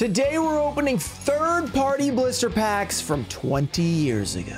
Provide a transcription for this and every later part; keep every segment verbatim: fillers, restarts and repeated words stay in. Today we're opening third-party blister packs from twenty years ago.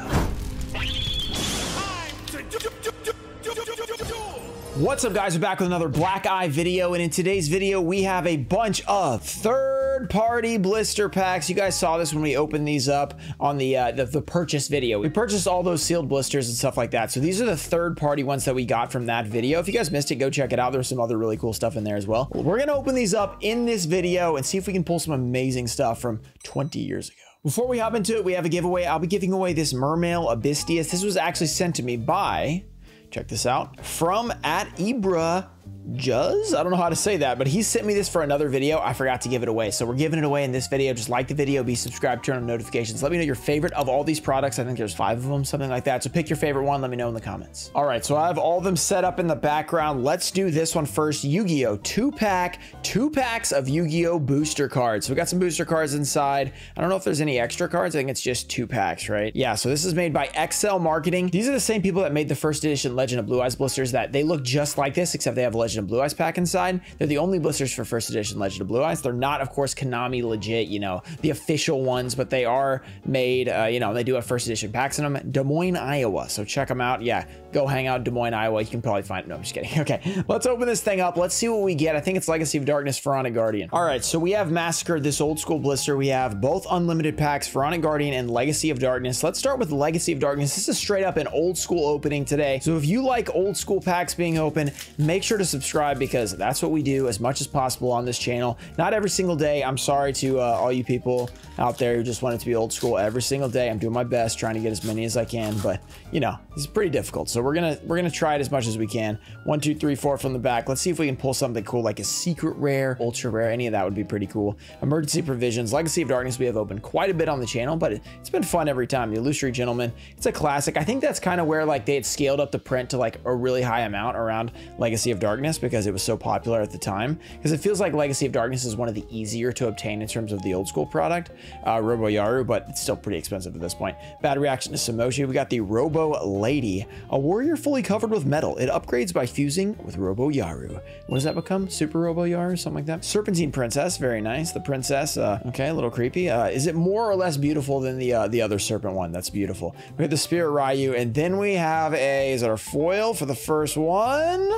What's up, guys? We're back with another Black Eye video, and in today's video we have a bunch of third-party blister packs. You guys saw this when we opened these up on the, uh, the the purchase video. We purchased all those sealed blisters and stuff like that. So these are the third-party ones that we got from that video. If you guys missed it, go check it out. There's some other really cool stuff in there as well. We're gonna open these up in this video and see if we can pull some amazing stuff from twenty years ago. Before we hop into it, we have a giveaway. I'll be giving away this Mermail Abystius. This was actually sent to me by, check this out, from at Ibra Juz. I don't know how to say that, but he sent me this for another video. I forgot to give it away, so we're giving it away in this video. Just like the video, be subscribed, turn on notifications. Let me know your favorite of all these products. I think there's five of them, something like that. So pick your favorite one. Let me know in the comments. All right, so I have all of them set up in the background. Let's do this one first. Yu-Gi-Oh! Two-pack, two packs of Yu-Gi-Oh! Booster cards. So we got some booster cards inside. I don't know if there's any extra cards. I think it's just two packs, right? Yeah, so this is made by X L Marketing. These are the same people that made the first edition Legend of Blue Eyes blisters that they look just like this, except they have Legend of Blue Eyes pack inside. They're the only blisters for first edition Legend of Blue Eyes. They're not, of course, Konami legit, you know, the official ones, but they are made, uh, you know, they do have first edition packs in them. Des Moines, Iowa. So check them out. Yeah, go hang out in Des Moines, Iowa. You can probably find it. No, I'm just kidding. Okay, let's open this thing up. Let's see what we get. I think it's Legacy of Darkness, Pharaonic Guardian. All right, so we have massacred this old school blister. We have both unlimited packs, Pharaonic Guardian and Legacy of Darkness. Let's start with Legacy of Darkness. This is straight up an old school opening today. So if you like old school packs being open, make sure to subscribe, because that's what we do as much as possible on this channel. Not every single day. I'm sorry to uh, all you people out there who just want it to be old school every single day. I'm doing my best trying to get as many as I can, but you know, it's pretty difficult. So we're gonna we're gonna try it as much as we can. One, two, three, four from the back. Let's see if we can pull something cool like a secret rare, ultra rare. Any of that would be pretty cool. Emergency Provisions, Legacy of Darkness. We have opened quite a bit on the channel, but it, it's been fun every time. The Illusory Gentleman. It's a classic. I think that's kind of where like they had scaled up the print to like a really high amount around Legacy of Darkness. Darkness because it was so popular at the time, because it feels like Legacy of Darkness is one of the easier to obtain in terms of the old school product, uh, Robo Yaru, but it's still pretty expensive at this point. Bad Reaction to Samoshi. We got the Robo Lady, a warrior fully covered with metal. It upgrades by fusing with Robo Yaru. What does that become? Super Robo Yaru, something like that. Serpentine Princess, very nice. The princess, uh, okay, a little creepy. Uh, is it more or less beautiful than the uh, the other serpent one? That's beautiful. We have the Spirit Ryu, and then we have a, is it our foil for the first one?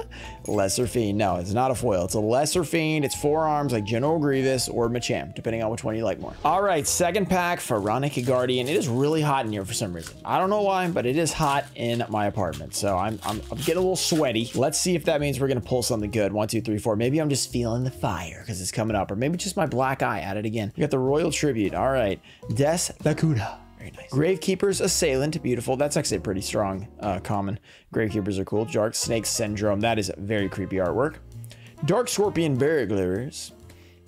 Lesser Fiend. No, it's not a foil. It's a Lesser Fiend. It's four arms like General Grievous or Machamp, depending on which one you like more. All right, second pack, Pharaonic Guardian. It is really hot in here for some reason. I don't know why, but it is hot in my apartment. So I'm, I'm, I'm getting a little sweaty. Let's see if that means we're going to pull something good. One, two, three, four. Maybe I'm just feeling the fire because it's coming up, or maybe just my black eye at it again. We got the Royal Tribute. All right. Des Lacuna. Nice. Gravekeeper's Assailant, beautiful. That's actually a pretty strong uh, common. Gravekeepers are cool. Dark Snake Syndrome, that is very creepy artwork. Dark Scorpion Burglars.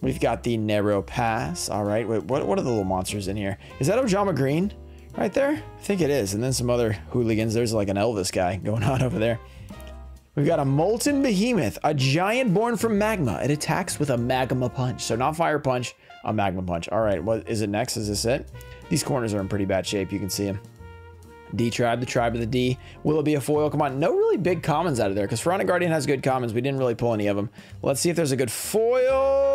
We've got the Narrow Pass. All right, wait, what, what are the little monsters in here? Is that Ojama Green right there? I think it is. And then some other hooligans. There's like an Elvis guy going on over there. We've got a Molten Behemoth, a giant born from magma. It attacks with a magma punch. So not fire punch, a magma punch. All right, what is it next? Is this it? These corners are in pretty bad shape. You can see them. D-Tribe, the Tribe of the D. Will it be a foil? Come on. No really big commons out of there, because Pharaonic Guardian has good commons. We didn't really pull any of them. Let's see if there's a good foil.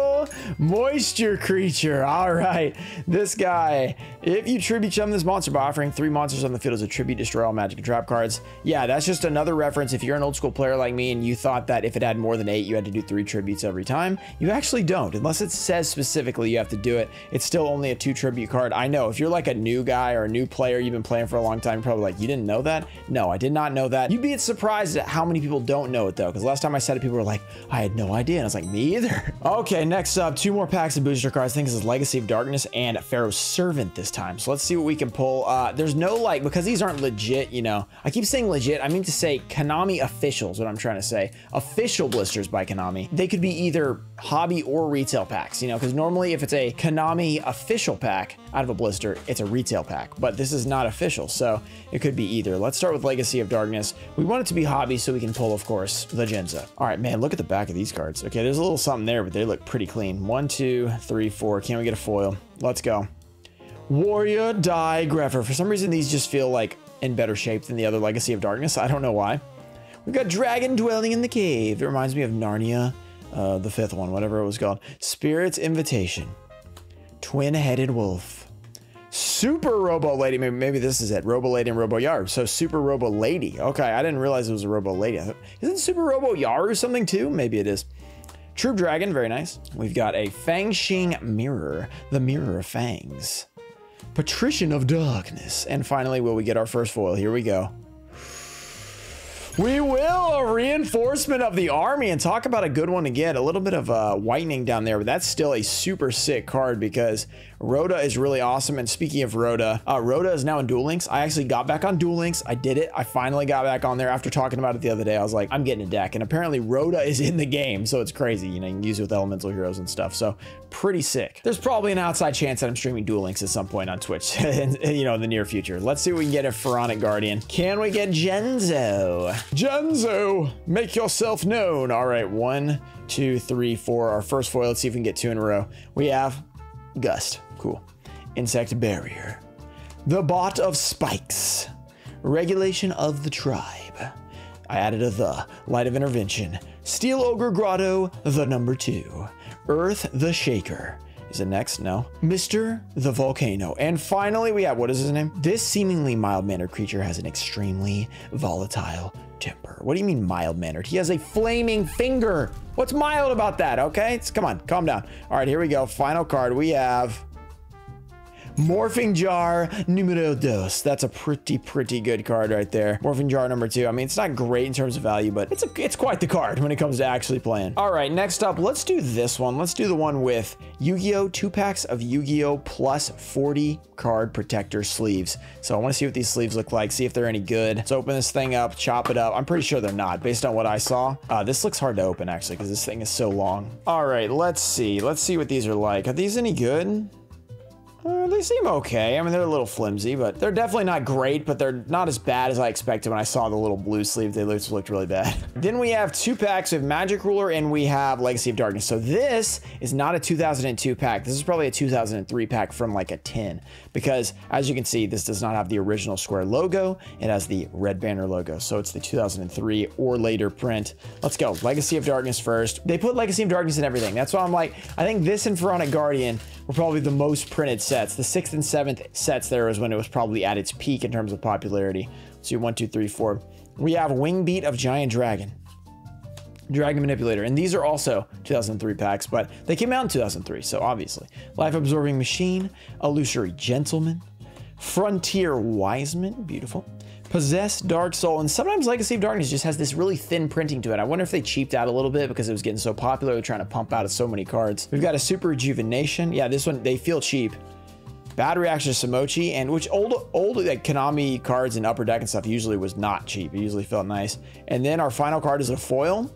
Moisture Creature. All right. This guy. If you tribute summon this monster by offering three monsters on the field as a tribute, destroy all magic and trap cards. Yeah, that's just another reference. If you're an old school player like me and you thought that if it had more than eight, you had to do three tributes every time, you actually don't. Unless it says specifically you have to do it. It's still only a two tribute card. I know if you're like a new guy or a new player, you've been playing for a long time, probably like, you didn't know that? No, I did not know that. You'd be surprised at how many people don't know it though, because last time I said it, people were like, I had no idea. And I was like, me either. Okay, next up, two more packs of booster cards. I think this is Legacy of Darkness and Pharaoh's Servant this time. So let's see what we can pull. Uh, there's no like, because these aren't legit, you know, I keep saying legit. I mean to say Konami officials, what I'm trying to say. Official blisters by Konami. They could be either hobby or retail packs, you know, because normally if it's a Konami official pack out of a blister, it's a retail pack, but this is not official. So it could be either. Let's start with Legacy of Darkness. We want it to be hobby so we can pull, of course, Legends. All right, man, look at the back of these cards. Okay, there's a little something there, but they look pretty clean. One, two, three, four. Can we get a foil? Let's go. Warrior Die Greffer. For some reason, these just feel like in better shape than the other Legacy of Darkness. I don't know why. We've got Dragon Dwelling in the Cave. It reminds me of Narnia, uh, the fifth one, whatever it was called. Spirit's Invitation. Twin-Headed Wolf. Super Robo Lady. Maybe, maybe this is it. Robo Lady and Robo Yaru. So Super Robo Lady. Okay, I didn't realize it was a Robo Lady. I thought, isn't Super Robo Yaru something too? Maybe it is. True Dragon, very nice. We've got a Fangxing Mirror, the Mirror of Fangs. Patrician of Darkness. And finally, will we get our first foil? Here we go. We will! A reinforcement of the army, and talk about a good one to get. A little bit of uh, whitening down there, but that's still a super sick card because Rhoda is really awesome. And speaking of Rhoda, uh, Rhoda is now in Duel Links. I actually got back on Duel Links. I did it. I finally got back on there after talking about it the other day. I was like, I'm getting a deck, and apparently Rhoda is in the game, so it's crazy. You know, you can use it with elemental heroes and stuff, so pretty sick. There's probably an outside chance that I'm streaming Duel Links at some point on Twitch, in, you know, in the near future. Let's see what we can get a Pharaonic Guardian. Can we get Genzo? Genzo, make yourself known. All right, one, two, three, four. Our first foil. Let's see if we can get two in a row. We have Gust. Cool. Insect Barrier. The Bot of Spikes. Regulation of the Tribe. I added a the. Light of Intervention. Steel Ogre Grotto, the number two. Earth the Shaker. Is it next? No. Mister the Volcano. And finally, we have, what is his name? This seemingly mild-mannered creature has an extremely volatile temper. What do you mean mild-mannered? He has a flaming finger. What's mild about that? Okay, it's, come on, calm down. All right, here we go. Final card. We have Morphing Jar numero dos. That's a pretty, pretty good card right there. Morphing Jar number two. I mean, it's not great in terms of value, but it's, a, it's quite the card when it comes to actually playing. All right, next up, let's do this one. Let's do the one with Yu-Gi-Oh! Two packs of Yu-Gi-Oh! Plus forty card protector sleeves. So I want to see what these sleeves look like, see if they're any good. Let's open this thing up, chop it up. I'm pretty sure they're not based on what I saw. Uh, this looks hard to open actually because this thing is so long. All right, let's see. Let's see what these are like. Are these any good? Uh, they seem okay. I mean, they're a little flimsy, but they're definitely not great, but they're not as bad as I expected when I saw the little blue sleeve. They looked, looked really bad. Then we have two packs of Magic Ruler and we have Legacy of Darkness. So this is not a two thousand two pack. This is probably a two thousand three pack from like a ten, because as you can see, this does not have the original square logo. It has the red banner logo. So it's the two thousand three or later print. Let's go. Legacy of Darkness first. They put Legacy of Darkness in everything. That's why I'm like, I think this and Pharaonic Guardian were probably the most printed sets. The sixth and seventh sets there was when it was probably at its peak in terms of popularity. So one, two, three, four. We have Wingbeat of Giant Dragon. Dragon Manipulator. And these are also two thousand three packs, but they came out in two thousand three, so obviously. Life Absorbing Machine, Illusory Gentleman, Frontier Wiseman, beautiful. Possessed Dark Soul, and sometimes Legacy of Darkness just has this really thin printing to it. I wonder if they cheaped out a little bit because it was getting so popular, trying to pump out so many cards. We've got a Super Rejuvenation. Yeah, this one, they feel cheap. Bad Reaction to Samochi, and which old, old like Konami cards and Upper Deck and stuff usually was not cheap. It usually felt nice. And then our final card is a foil.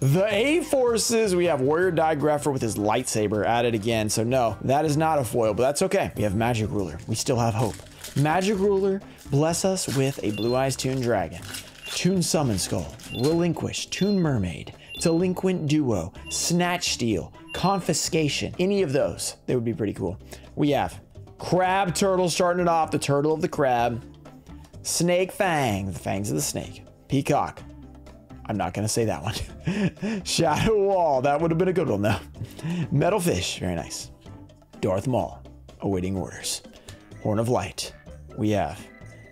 The A-Forces, we have Warrior Digrapher with his lightsaber added again. So no, that is not a foil, but that's okay. We have Magic Ruler. We still have hope. Magic Ruler, bless us with a Blue Eyes Toon Dragon. Toon Summon Skull, Relinquish, Toon Mermaid, Delinquent Duo, Snatch Steal, Confiscation. Any of those, they would be pretty cool. We have Crab Turtle starting it off, the Turtle of the Crab. Snake Fang, the fangs of the snake. Peacock. I'm not going to say that one. Shadow Wall. That would have been a good one, though. Metal Fish. Very nice. Darth Maul. Awaiting orders. Horn of Light. We have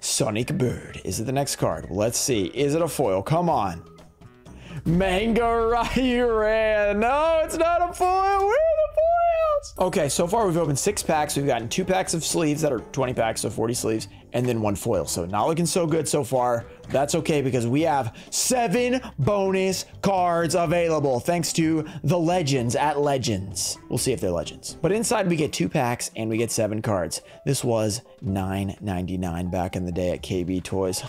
Sonic Bird. Is it the next card? Let's see. Is it a foil? Come on. Mangarayan. No, it's not a foil. Woo! Okay, so far we've opened six packs. We've gotten two packs of sleeves that are twenty packs, so forty sleeves, and then one foil. So not looking so good so far. That's okay because we have seven bonus cards available thanks to the Legends at Legends. We'll see if they're Legends. But inside we get two packs and we get seven cards. This was nine ninety-nine back in the day at K B Toys.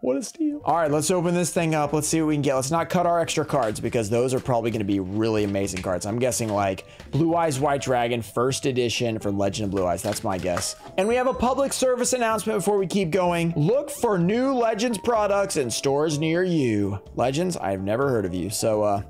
What a steal. All right, let's open this thing up. Let's see what we can get. Let's not cut our extra cards because those are probably going to be really amazing cards. I'm guessing like Blue Eyes White Dragon, first edition for Legend of Blue Eyes. That's my guess. And we have a public service announcement before we keep going. Look for new Legends products in stores near you. Legends, I've never heard of you. So, uh,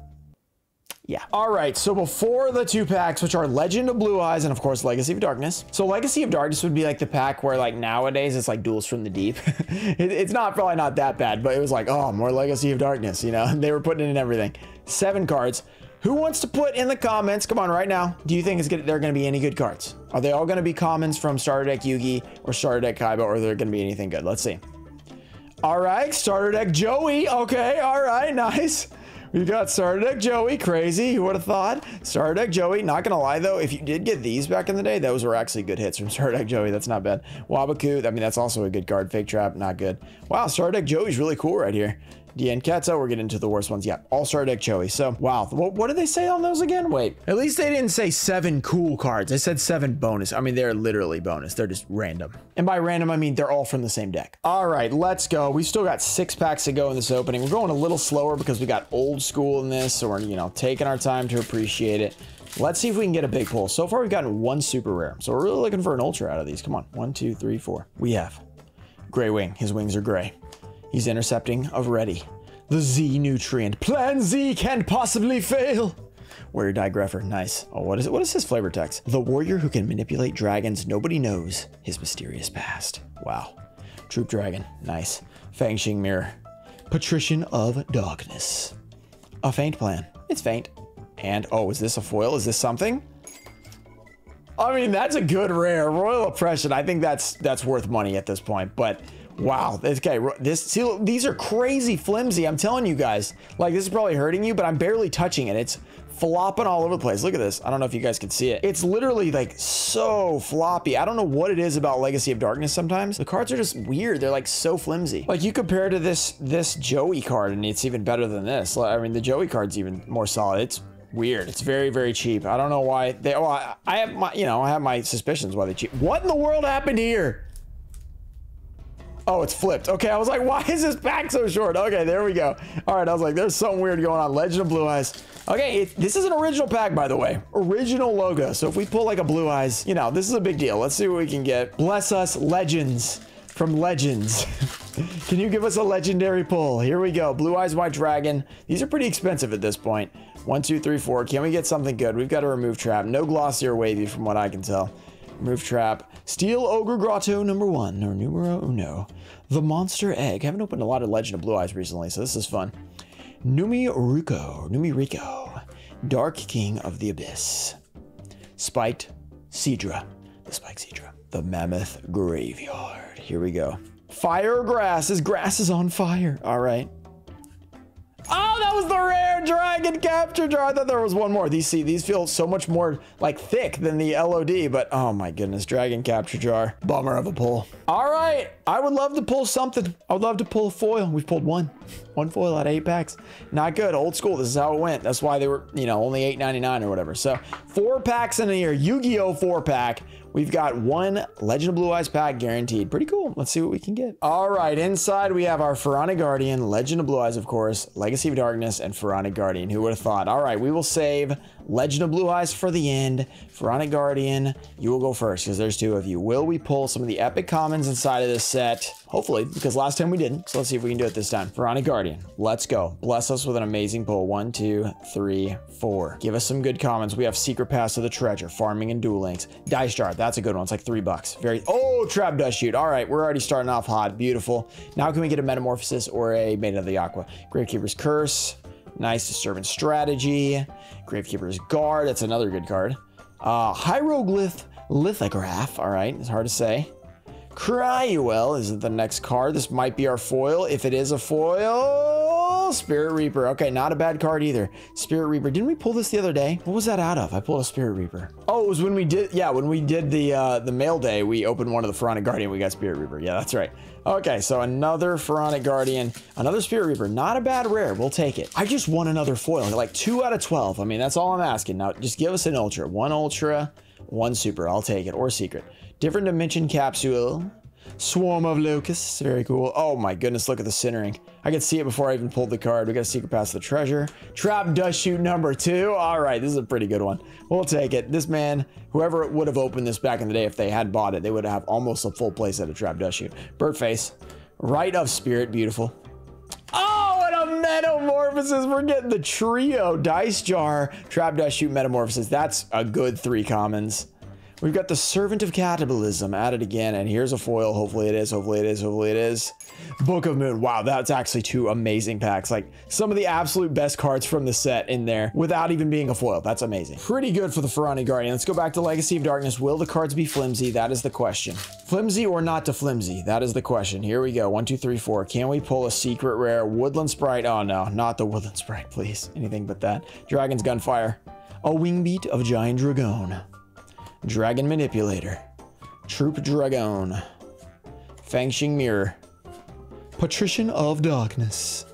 yeah. All right, so before the two packs, which are Legend of Blue Eyes and of course Legacy of Darkness. So Legacy of Darkness would be like the pack where like nowadays it's like Duels from the Deep. it, it's not probably not that bad, but it was like, oh, more Legacy of Darkness, you know, they were putting it in everything. Seven cards. Who wants to put in the comments, come on right now, do you think is they're going to be any good cards? Are they all going to be commons from Starter Deck Yugi or Starter Deck Kaiba, or are there going to be anything good? Let's see. All right, Starter Deck Joey. Okay, all right, nice. We got Starter Deck Joey, crazy, who would have thought? Starter Deck Joey, not gonna lie though, if you did get these back in the day, those were actually good hits from Starter Deck Joey, that's not bad. Wabaku, I mean, that's also a good card. Fake Trap, not good. Wow, Starter Deck Joey's really cool right here. Deanne Katzo, we're getting into the worst ones. Yeah, all Starter Deck Joey. So, wow, what, what did they say on those again? Wait, at least they didn't say seven cool cards. They said seven bonus. I mean, they're literally bonus. They're just random. And by random, I mean, they're all from the same deck. All right, let's go. We've still got six packs to go in this opening. We're going a little slower because we got old school in this, so we're, you know, taking our time to appreciate it. Let's see if we can get a big pull. So far, we've gotten one super rare. So we're really looking for an ultra out of these. Come on, one, two, three, four. We have Gray Wing. His wings are gray. He's intercepting already. The Z nutrient. Plan Z can't possibly fail. Warrior Digreffer, nice. Oh, what is it? What is his flavor text? The warrior who can manipulate dragons. Nobody knows his mysterious past. Wow. Troop Dragon, nice. Fangxing Mirror. Patrician of Darkness. A faint plan. It's faint. And, oh, is this a foil? Is this something? I mean, that's a good rare. Royal Oppression. I think that's that's worth money at this point, but... Wow, okay, this, see, these are crazy flimsy, I'm telling you guys. Like, this is probably hurting you, but I'm barely touching it. It's flopping all over the place. Look at this. I don't know if you guys can see it. It's literally, like, so floppy. I don't know what it is about Legacy of Darkness sometimes. The cards are just weird. They're, like, so flimsy. Like, you compare to this, this Joey card, and it's even better than this. I mean, the Joey card's even more solid. It's weird. It's very, very cheap. I don't know why they... Oh, I, I have my, you know, I have my suspicions why they're cheap. What in the world happened here? Oh, it's flipped. Okay, I was like, why is this pack so short? Okay, there we go. All right, I was like, there's something weird going on. Legend of Blue Eyes. Okay, it, this is an original pack, by the way. Original logo. So if we pull like a Blue Eyes, you know, this is a big deal. Let's see what we can get. Bless us, Legends from Legends. Can you give us a legendary pull? Here we go. Blue Eyes, White Dragon. These are pretty expensive at this point. One, two, three, four. Can we get something good? We've got to remove trap. No glossy or wavy from what I can tell. Remove trap. Steel Ogre Grotto number one, or numero uno. The Monster Egg. I haven't opened a lot of Legend of Blue Eyes recently, so this is fun. Numiriko, Numiriko. Dark King of the Abyss. Spiked Cedra. The Spiked Cedra. The Mammoth Graveyard. Here we go. Fire Grass. His grass is on fire. All right. Oh, that was the rare Dragon Capture Jar. I thought there was one more. These, see, these feel so much more, like, thick than the L O D, but oh my goodness, Dragon Capture Jar. Bummer of a pull. All right, I would love to pull something. I would love to pull a foil. We've pulled one. One foil out of eight packs. Not good. Old school. This is how it went. That's why they were, you know, only eight ninety-nine or whatever. So, four packs in here. Yu-Gi-Oh! four pack. We've got one Legend of Blue Eyes pack guaranteed. Pretty cool. Let's see what we can get. All right, inside we have our Pharaonic Guardian, Legend of Blue Eyes, of course, Legacy of Darkness, and Pharaonic Guardian. Who would have thought? All right, we will save Legend of Blue Eyes for the end. Pharaonic Guardian, you will go first because there's two of you. Will we pull some of the epic commons inside of this set? Hopefully, because last time we didn't. So let's see if we can do it this time. Pharaonic Guardian, let's go. Bless us with an amazing pull. One, two, three, four. Give us some good commons. We have Secret Pass to the Treasure, Farming and Duel Links, Dice Jar. That's a good one. It's like three bucks. Very, oh, Trap Dust Shoot. All right, we're already starting off hot. Beautiful. Now can we get a Metamorphosis or a Maiden of the Aqua? Gravekeeper's Curse. Nice. Disturbance Strategy. Gravekeeper's Guard. That's another good card. Uh, Hieroglyph Lithograph. All right, it's hard to say. Cryuel is the next card. This might be our foil. If it is a foil, Spirit Reaper. Okay, not a bad card either. Spirit Reaper. Didn't we pull this the other day? What was that out of? I pulled a Spirit Reaper. Oh, it was when we did, yeah, when we did the uh, the mail day, we opened one of the Pharaonic Guardian. We got Spirit Reaper. Yeah, that's right. Okay, so another Pharaonic Guardian, another Spirit Reaper. Not a bad rare. We'll take it. I just want another foil. Like two out of twelve. I mean, that's all I'm asking. Now, just give us an Ultra. One Ultra, one Super. I'll take it. Or Secret. Different Dimension Capsule. Swarm of Locusts. Very cool. Oh my goodness, look at the centering. I could see it before I even pulled the card. We got a Secret Pass to the Treasure. Trap Dust Shoot number two. All right, this is a pretty good one. We'll take it. This man, whoever would have opened this back in the day, if they had bought it, they would have almost a full playset of Trap Dust Shoot. Bird Face. Rite of Spirit. Beautiful. Oh, and a Metamorphosis. We're getting the trio. Dice Jar, Trap Dust Shoot, Metamorphosis. That's a good three commons. We've got the Servant of Cataclysm added again, and here's a foil. Hopefully it is, hopefully it is, hopefully it is. Book of Moon. Wow, that's actually two amazing packs. Like, some of the absolute best cards from the set in there without even being a foil. That's amazing. Pretty good for the Pharaonic Guardian. Let's go back to Legacy of Darkness. Will the cards be flimsy? That is the question. Flimsy or not to flimsy? That is the question. Here we go. One, two, three, four. Can we pull a secret rare? Woodland Sprite. Oh, no. Not the Woodland Sprite, please. Anything but that. Dragon's Gunfire. A Wingbeat of Giant Dragon. Dragon Manipulator, Troop Dragon, Fangxing Mirror, Patrician of Darkness,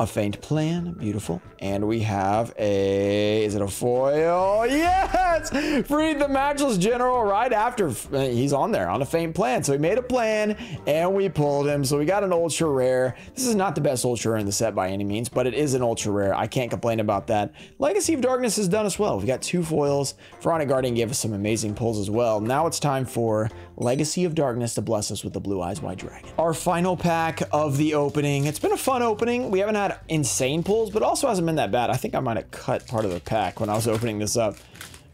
A Faint Plan, beautiful. And we have a, is it a foil? Yes! Freed the Matchless General right after, he's on there, on A Faint Plan. So he made a plan and we pulled him. So we got an ultra rare. This is not the best ultra rare in the set by any means, but it is an ultra rare. I can't complain about that. Legacy of Darkness has done us well. We've got two foils. Pharaonic Guardian gave us some amazing pulls as well. Now it's time for Legacy of Darkness to bless us with the Blue Eyes White Dragon. Our final pack of the opening. It's been a fun opening. We haven't had insane pulls, but also hasn't been that bad. I think I might have cut part of the pack when I was opening this up.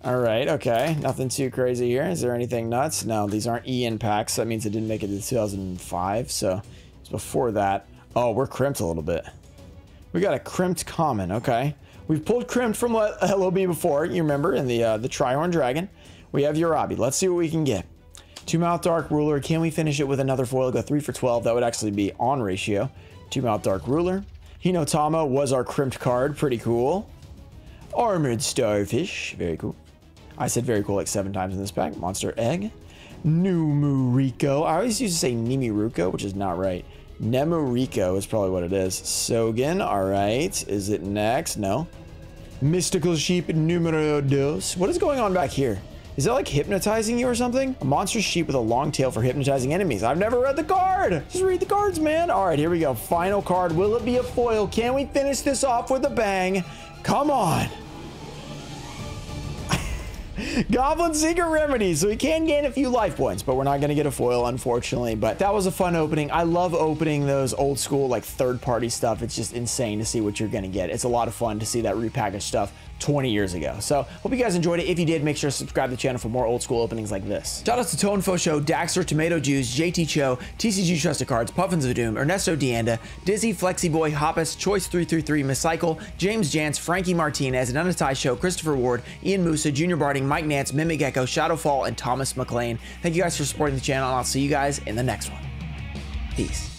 All right, okay, nothing too crazy here. Is there anything nuts? No, these aren't E N packs. So that means it didn't make it to two thousand five, so it's before that. Oh, we're crimped a little bit. We got a crimped common, okay. We've pulled crimped from L O B before, you remember, in the uh, the Trihorn Dragon. We have Yurabi. Let's see what we can get. Two-Mouth Dark Ruler. Can we finish it with another foil? Go three for twelve. That would actually be on ratio. Two-Mouth Dark Ruler. Hinotama was our crimped card. Pretty cool. Armored Starfish. Very cool. I said very cool like seven times in this pack. Monster Egg. Numurico. I always used to say Nimiruko, which is not right. Nemurico is probably what it is. Sogan. All right. Is it next? No. Mystical Sheep Numero Dos. What is going on back here? Is that like hypnotizing you or something? A monster sheep with a long tail for hypnotizing enemies. I've never read the card. Just read the cards, man. All right, here we go. Final card. Will it be a foil? Can we finish this off with a bang? Come on. Goblin Seeker Remedy. So we can gain a few life points, but we're not going to get a foil, unfortunately. But that was a fun opening. I love opening those old school, like third-party stuff. It's just insane to see what you're going to get. It's a lot of fun to see that repackaged stuff twenty years ago. So hope you guys enjoyed it. If you did, make sure to subscribe to the channel for more old school openings like this. Shout out to Tonefo Show, Daxter, Tomato Juice, J T Cho, T C G Trusted Cards, Puffins of Doom, Ernesto Deanda, Dizzy, Flexi Boy, Hoppus, Choice three three three, Miss Cycle, James Jance, Frankie Martinez, and Unatai Show, Christopher Ward, Ian Musa, Junior Barding, Mike Nance, Mimic Echo, Shadowfall, and Thomas McLean. Thank you guys for supporting the channel, and I'll see you guys in the next one. Peace.